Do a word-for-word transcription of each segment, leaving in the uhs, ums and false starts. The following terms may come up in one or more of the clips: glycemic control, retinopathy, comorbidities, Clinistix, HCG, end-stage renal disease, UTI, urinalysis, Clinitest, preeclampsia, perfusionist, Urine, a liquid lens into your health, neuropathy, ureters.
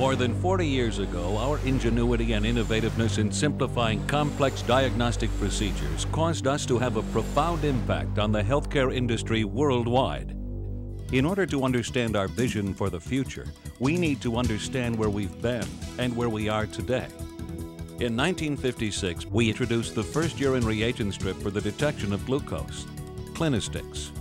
More than forty years ago, our ingenuity and innovativeness in simplifying complex diagnostic procedures caused us to have a profound impact on the healthcare industry worldwide. In order to understand our vision for the future, we need to understand where we've been and where we are today. In nineteen fifty-six, we introduced the first urine reagent strip for the detection of glucose, Clinistix.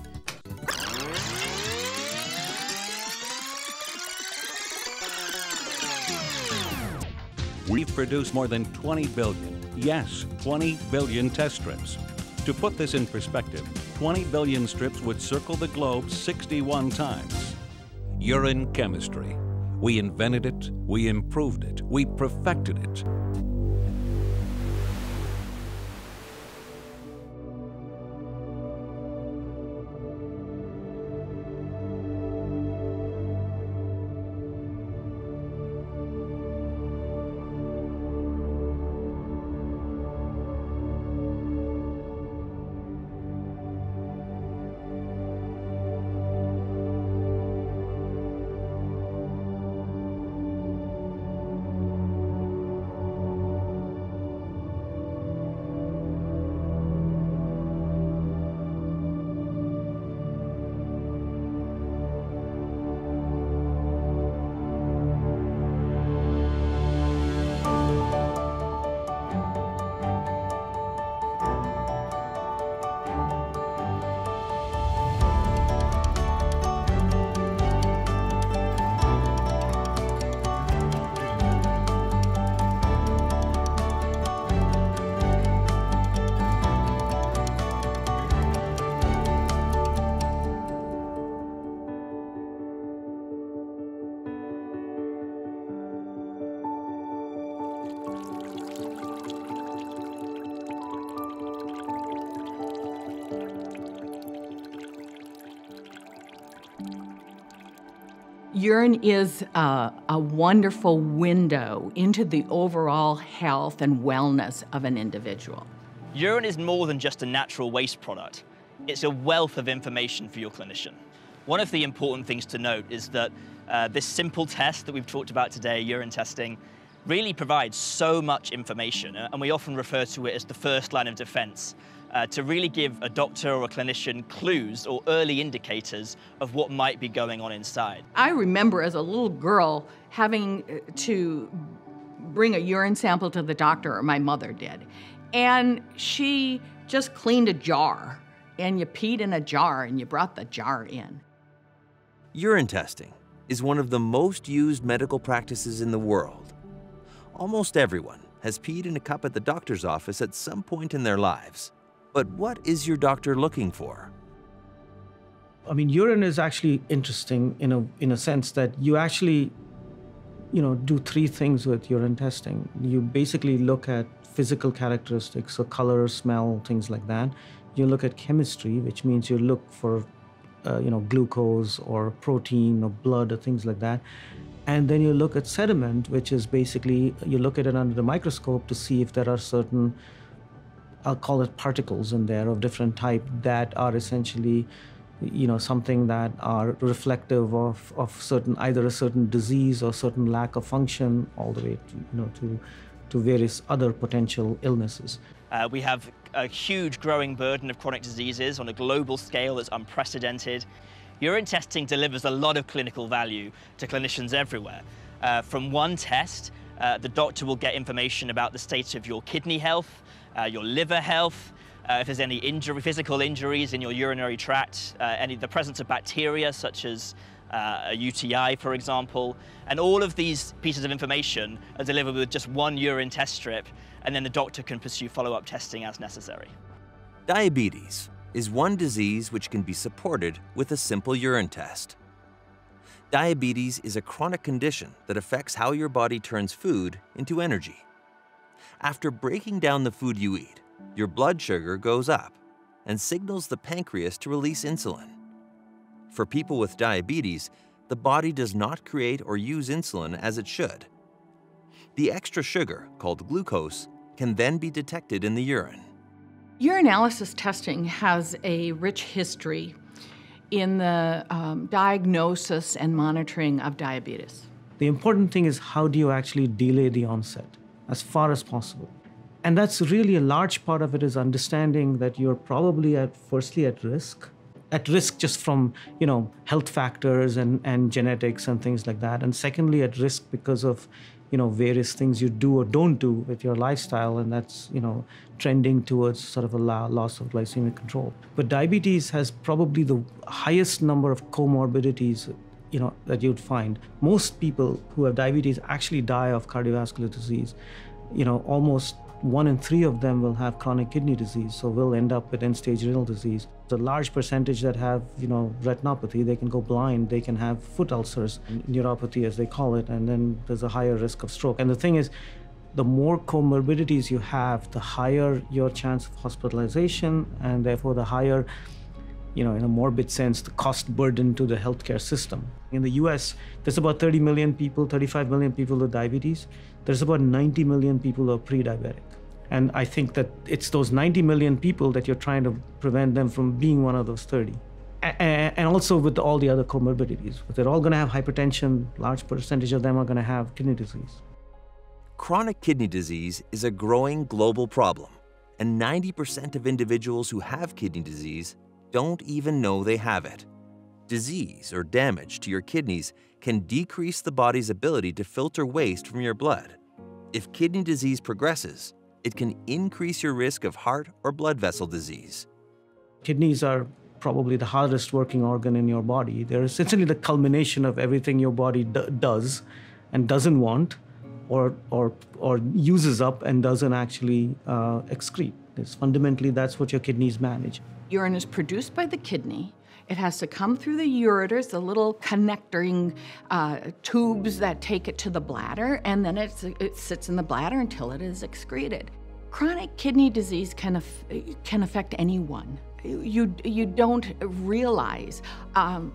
We've produced more than twenty billion, yes, twenty billion test strips. To put this in perspective, twenty billion strips would circle the globe sixty-one times. Urine chemistry. We invented it, we improved it, we perfected it. Urine is a, a wonderful window into the overall health and wellness of an individual. Urine is more than just a natural waste product. It's a wealth of information for your clinician. One of the important things to note is that uh, this simple test that we've talked about today, urine testing, really provides so much information, and we often refer to it as the first line of defense, uh, to really give a doctor or a clinician clues or early indicators of what might be going on inside. I remember as a little girl having to bring a urine sample to the doctor, or my mother did, and she just cleaned a jar, and you peed in a jar, and you brought the jar in. Urine testing is one of the most used medical practices in the world. Almost everyone has peed in a cup at the doctor's office at some point in their lives. But what is your doctor looking for? I mean, urine is actually interesting in a, in a sense that you actually, you know, do three things with urine testing. You basically look at physical characteristics, so color, smell, things like that. You look at chemistry, which means you look for, uh, you know, glucose or protein or blood or things like that. And then you look at sediment, which is basically, you look at it under the microscope to see if there are certain, I'll call it particles in there of different type that are essentially, you know, something that are reflective of, of certain, either a certain disease or certain lack of function, all the way to, you know, to, to various other potential illnesses. Uh, we have a huge growing burden of chronic diseases on a global scale that's unprecedented. Urine testing delivers a lot of clinical value to clinicians everywhere. Uh, from one test, uh, the doctor will get information about the state of your kidney health, uh, your liver health, uh, if there's any injury, physical injuries in your urinary tract, uh, any the presence of bacteria such as uh, a U T I, for example. And all of these pieces of information are delivered with just one urine test strip, and then the doctor can pursue follow-up testing as necessary. Diabetes is one disease which can be supported with a simple urine test. Diabetes is a chronic condition that affects how your body turns food into energy. After breaking down the food you eat, your blood sugar goes up and signals the pancreas to release insulin. For people with diabetes, the body does not create or use insulin as it should. The extra sugar, called glucose, can then be detected in the urine. Urinalysis testing has a rich history in the um, diagnosis and monitoring of diabetes. The important thing is how do you actually delay the onset as far as possible. And that's really a large part of it is understanding that you're probably at firstly at risk, at risk just from, you know, health factors and, and genetics and things like that. And secondly, at risk because of, you know, various things you do or don't do with your lifestyle. And that's, you know, trending towards sort of a loss of glycemic control. But diabetes has probably the highest number of comorbidities, you know, that you'd find. Most people who have diabetes actually die of cardiovascular disease. You know, almost one in three of them will have chronic kidney disease, so will end up with end-stage renal disease. The large percentage that have, you know, retinopathy, they can go blind, they can have foot ulcers, neuropathy as they call it, and then there's a higher risk of stroke. And the thing is, the more comorbidities you have, the higher your chance of hospitalization, and therefore the higher, you know, in a morbid sense, the cost burden to the healthcare system. In the U S, there's about thirty million people, thirty-five million people with diabetes. There's about ninety million people who are pre-diabetic. And I think that it's those ninety million people that you're trying to prevent them from being one of those thirty. And also with all the other comorbidities. They're all going to have hypertension. Large percentage of them are going to have kidney disease. Chronic kidney disease is a growing global problem. And ninety percent of individuals who have kidney disease don't even know they have it. Disease or damage to your kidneys can decrease the body's ability to filter waste from your blood. If kidney disease progresses, it can increase your risk of heart or blood vessel disease. Kidneys are probably the hardest working organ in your body. They're essentially the culmination of everything your body d does and doesn't want or, or, or uses up and doesn't actually uh, excrete. It's fundamentally, that's what your kidneys manage. Urine is produced by the kidney. It has to come through the ureters, the little connecting uh, tubes that take it to the bladder, and then it's, it sits in the bladder until it is excreted. Chronic kidney disease can, af can affect anyone. You, you don't realize. Um,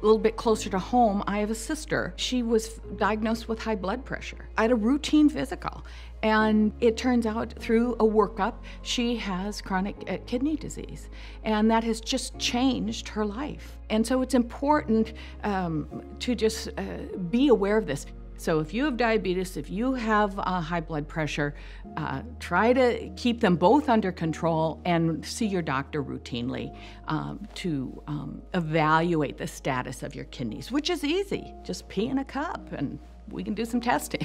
a little bit closer to home, I have a sister. She was diagnosed with high blood pressure. I had a routine physical. And it turns out through a workup, she has chronic kidney disease. And that has just changed her life. And so it's important um, to just uh, be aware of this. So if you have diabetes, if you have uh, high blood pressure, uh, try to keep them both under control and see your doctor routinely um, to um, evaluate the status of your kidneys, which is easy. Just pee in a cup and we can do some testing.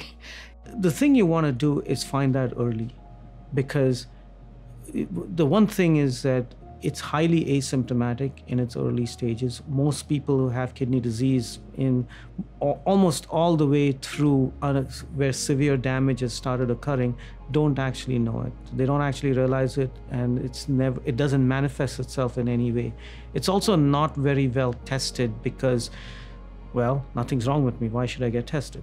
The thing you want to do is find out early, because the one thing is that it's highly asymptomatic in its early stages. Most people who have kidney disease in almost all the way through where severe damage has started occurring don't actually know it. They don't actually realize it, and it's never, it doesn't manifest itself in any way. It's also not very well tested because, well, nothing's wrong with me. Why should I get tested?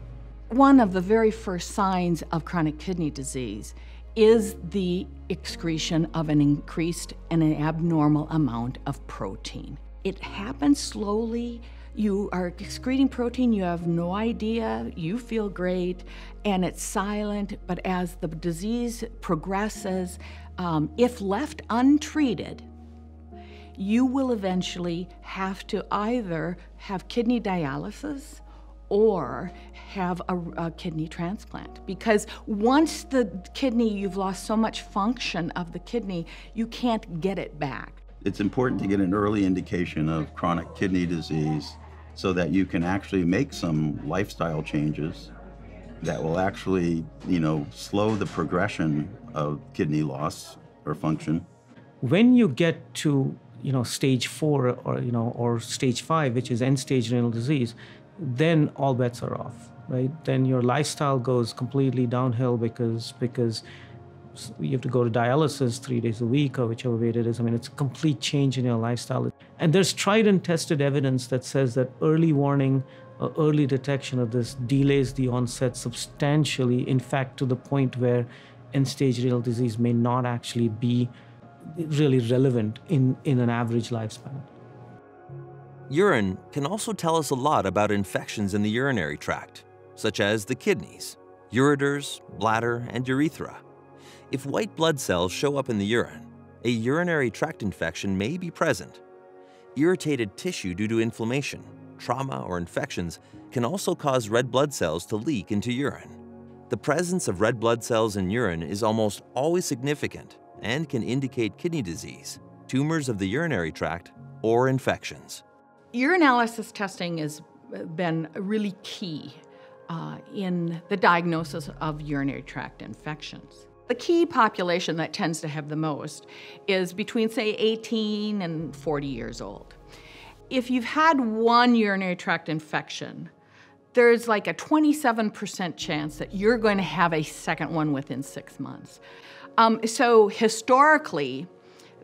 One of the very first signs of chronic kidney disease is the excretion of an increased and an abnormal amount of protein. It happens slowly. You are excreting protein, you have no idea, you feel great, and it's silent, but as the disease progresses, um, if left untreated, you will eventually have to either have kidney dialysis or have a, a kidney transplant. Because once the kidney, you've lost so much function of the kidney, you can't get it back. It's important to get an early indication of chronic kidney disease so that you can actually make some lifestyle changes that will actually, you know, slow the progression of kidney loss or function. When you get to, you know, stage four or, you know, or stage five, which is end-stage renal disease, then all bets are off, right? Then your lifestyle goes completely downhill because, because you have to go to dialysis three days a week or whichever way it is. I mean, it's a complete change in your lifestyle. And there's tried and tested evidence that says that early warning or early detection of this delays the onset substantially, in fact, to the point where end-stage renal disease may not actually be really relevant in, in an average lifespan. Urine can also tell us a lot about infections in the urinary tract, such as the kidneys, ureters, bladder, and urethra. If white blood cells show up in the urine, a urinary tract infection may be present. Irritated tissue due to inflammation, trauma, or infections can also cause red blood cells to leak into urine. The presence of red blood cells in urine is almost always significant and can indicate kidney disease, tumors of the urinary tract, or infections. Urinalysis testing has been really key uh, in the diagnosis of urinary tract infections. The key population that tends to have the most is between, say, eighteen and forty years old. If you've had one urinary tract infection, there's like a twenty-seven percent chance that you're going to have a second one within six months. Um, so historically,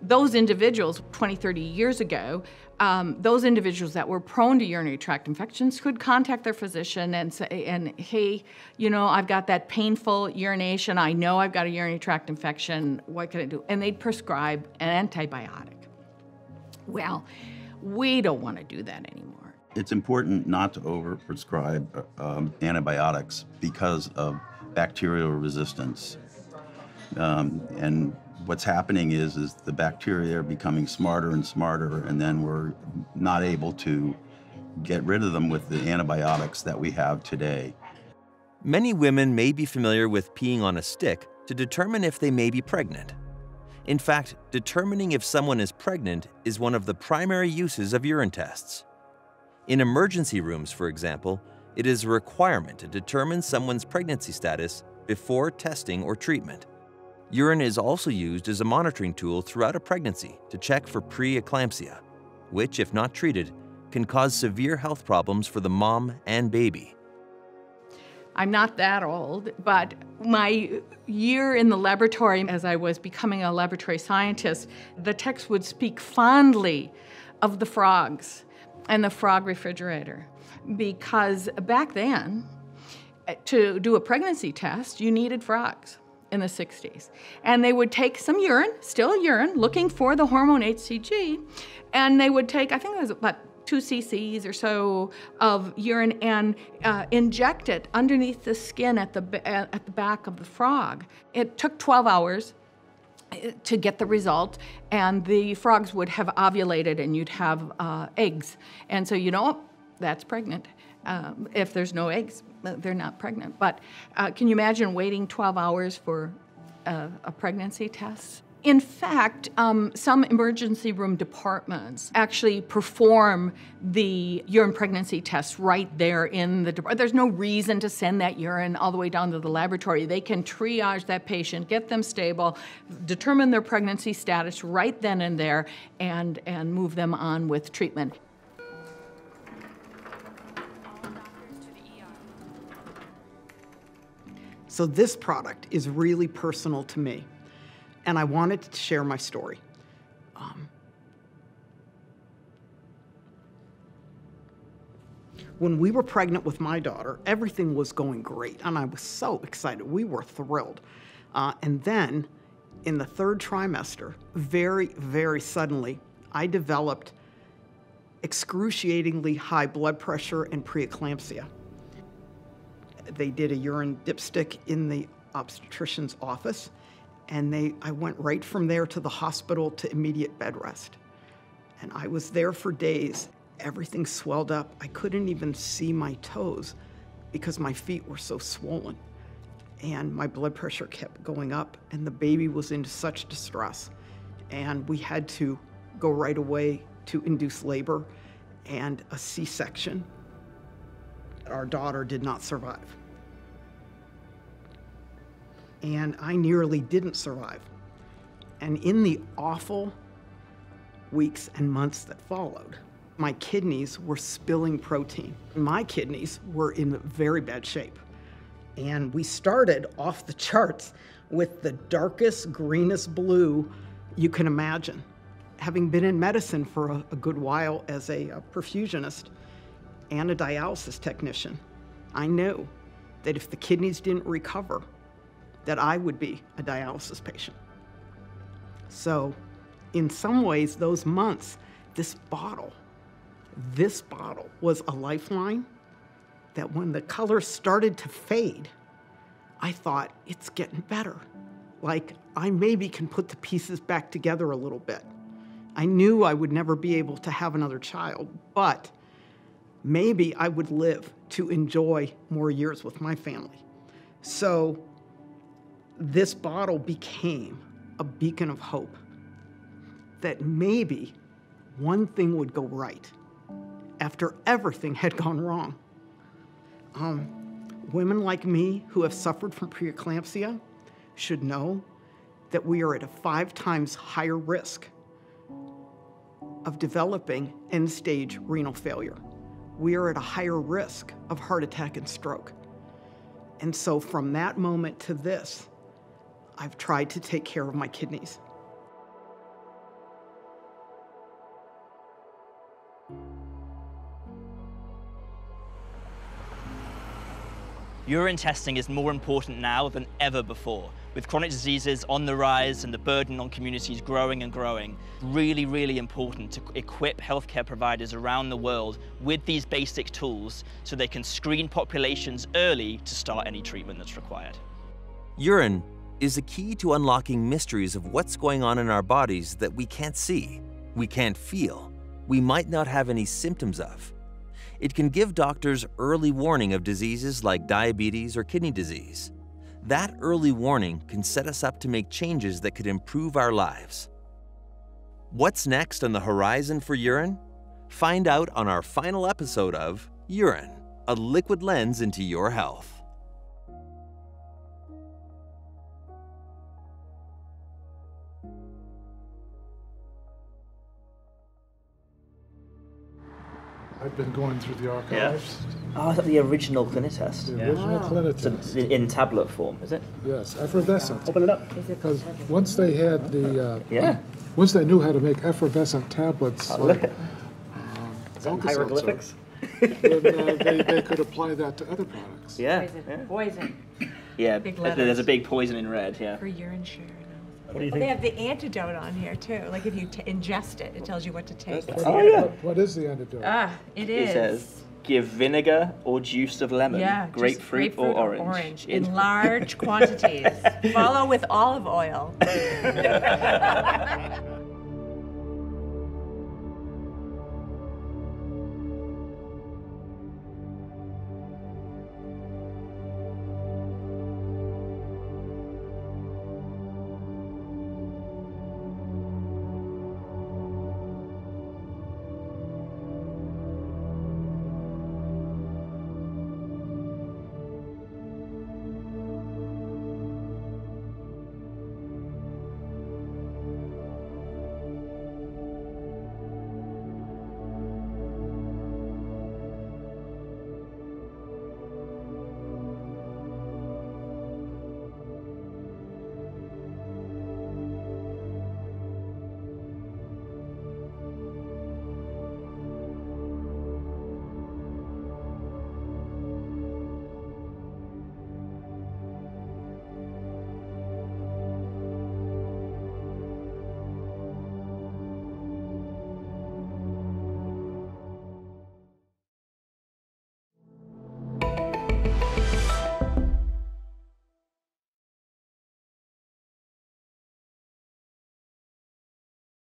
those individuals twenty, thirty years ago, um, those individuals that were prone to urinary tract infections could contact their physician and say, and, hey, you know, I've got that painful urination. I know I've got a urinary tract infection. What can I do? And they'd prescribe an antibiotic. Well, we don't want to do that anymore. It's important not to overprescribe um, antibiotics because of bacterial resistance. Um, and what's happening is, is the bacteria are becoming smarter and smarter, and then we're not able to get rid of them with the antibiotics that we have today. Many women may be familiar with peeing on a stick to determine if they may be pregnant. In fact, determining if someone is pregnant is one of the primary uses of urine tests. In emergency rooms, for example, it is a requirement to determine someone's pregnancy status before testing or treatment. Urine is also used as a monitoring tool throughout a pregnancy to check for preeclampsia, which, if not treated, can cause severe health problems for the mom and baby. I'm not that old, but my year in the laboratory, as I was becoming a laboratory scientist, the text would speak fondly of the frogs and the frog refrigerator, because back then, to do a pregnancy test, you needed frogs in the sixties. And they would take some urine, still urine, looking for the hormone H C G, and they would take, I think it was about two cc's or so of urine, and uh, inject it underneath the skin at the, at the back of the frog. It took twelve hours to get the result, and the frogs would have ovulated and you'd have uh, eggs. And so, you know, that's pregnant. Um, if there's no eggs, they're not pregnant. But uh, can you imagine waiting twelve hours for uh, a pregnancy test? In fact, um, some emergency room departments actually perform the urine pregnancy test right there in the department. There's no reason to send that urine all the way down to the laboratory. They can triage that patient, get them stable, determine their pregnancy status right then and there, and, and move them on with treatment. So this product is really personal to me, and I wanted to share my story. Um, when we were pregnant with my daughter, everything was going great, and I was so excited. We were thrilled. Uh, and then, in the third trimester, very, very suddenly, I developed excruciatingly high blood pressure and preeclampsia. They did a urine dipstick in the obstetrician's office, and they, I went right from there to the hospital to immediate bed rest. And I was there for days. Everything swelled up. I couldn't even see my toes because my feet were so swollen. And my blood pressure kept going up, and the baby was in such distress. And we had to go right away to induced labor and a C section. Our daughter did not survive. And I nearly didn't survive. And in the awful weeks and months that followed, my kidneys were spilling protein. My kidneys were in very bad shape. And we started off the charts with the darkest, greenest blue you can imagine. Having been in medicine for a, a good while as a, a perfusionist, and a dialysis technician, I knew that if the kidneys didn't recover, that I would be a dialysis patient. So in some ways, those months, this bottle, this bottle was a lifeline that when the color started to fade, I thought, it's getting better. Like, I maybe can put the pieces back together a little bit. I knew I would never be able to have another child, but maybe I would live to enjoy more years with my family. So this bottle became a beacon of hope that maybe one thing would go right after everything had gone wrong. Um, women like me who have suffered from preeclampsia should know that we are at a five times higher risk of developing end-stage renal failure. We are at a higher risk of heart attack and stroke. And so from that moment to this, I've tried to take care of my kidneys. Urine testing is more important now than ever before, with chronic diseases on the rise and the burden on communities growing and growing. Really, really important to equip healthcare providers around the world with these basic tools so they can screen populations early to start any treatment that's required. Urine is the key to unlocking mysteries of what's going on in our bodies that we can't see, we can't feel, we might not have any symptoms of. It can give doctors early warning of diseases like diabetes or kidney disease. That early warning can set us up to make changes that could improve our lives. What's next on the horizon for urine? Find out on our final episode of Urine, a liquid lens into your health. I've been going through the archives. Yeah. Oh, is that the original Clinitest? The yeah. original wow. Clinitest. So in tablet form, is it? Yes, effervescent. Open it up. Because once they had the... Uh, yeah. Once they knew how to make effervescent tablets... Oh, like, look um, is that hieroglyphics? Then uh, they, they could apply that to other products. Yeah. Poison. Yeah. Poison. Yeah, big there's a big poison in red, yeah. For urine share. What do you well, think? They have the antidote on here, too. Like, if you t ingest it, it tells you what to take. That's oh, yeah. What, what is the antidote? Ah, it is. It says, give vinegar or juice of lemon, yeah, grapefruit, grapefruit or, or orange. orange in, in large quantities. Follow with olive oil.